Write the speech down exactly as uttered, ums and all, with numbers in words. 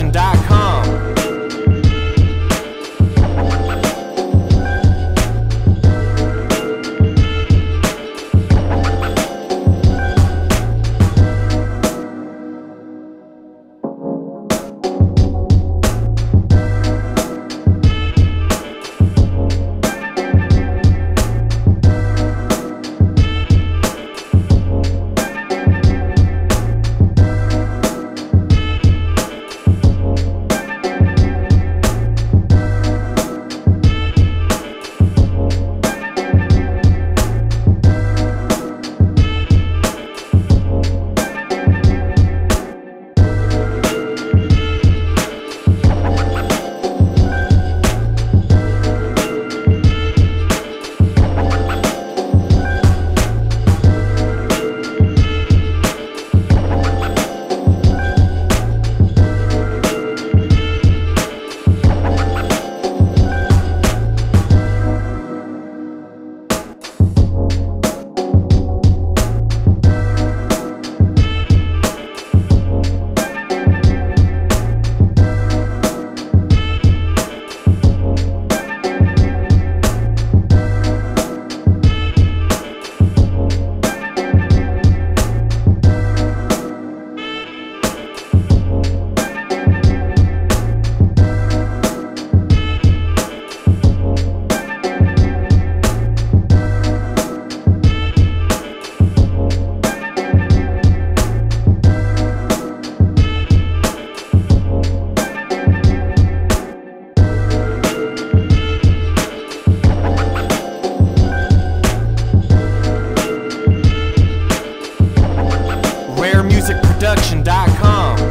Fashion dot com. Music Production dot com.